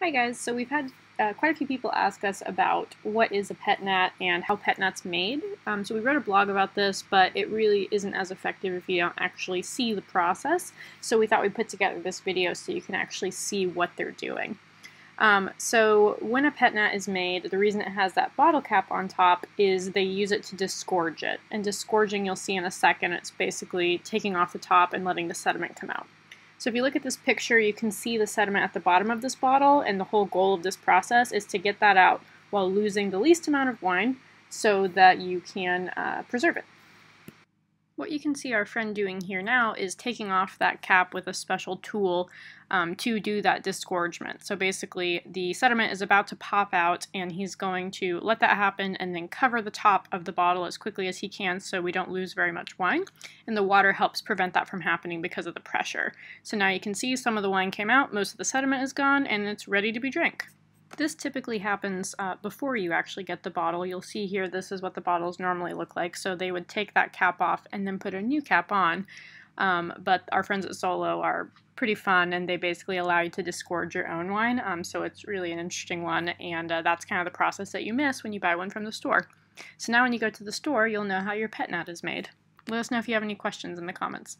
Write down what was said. Hi guys, so we've had quite a few people ask us about what is a Pét-Nat and how Pét-Nat's made. So we wrote a blog about this, but it really isn't as effective if you don't actually see the process. So we thought we'd put together this video so you can actually see what they're doing. So when a Pét-Nat is made, the reason it has that bottle cap on top is they use it to disgorge it. And disgorging, you'll see in a second, it's basically taking off the top and letting the sediment come out. So if you look at this picture, you can see the sediment at the bottom of this bottle, and the whole goal of this process is to get that out while losing the least amount of wine so that you can preserve it. What you can see our friend doing here now is taking off that cap with a special tool to do that disgorgement. So basically the sediment is about to pop out and he's going to let that happen and then cover the top of the bottle as quickly as he can so we don't lose very much wine. And the water helps prevent that from happening because of the pressure. So now you can see some of the wine came out, most of the sediment is gone, and it's ready to be drank. This typically happens before you actually get the bottle. You'll see here this is what the bottles normally look like. So they would take that cap off and then put a new cap on. But our friends at Szolo are pretty fun, and they basically allow you to disgorge your own wine. So it's really an interesting one, and that's kind of the process that you miss when you buy one from the store. So now when you go to the store, you'll know how your Pét-Nat is made. Let us know if you have any questions in the comments.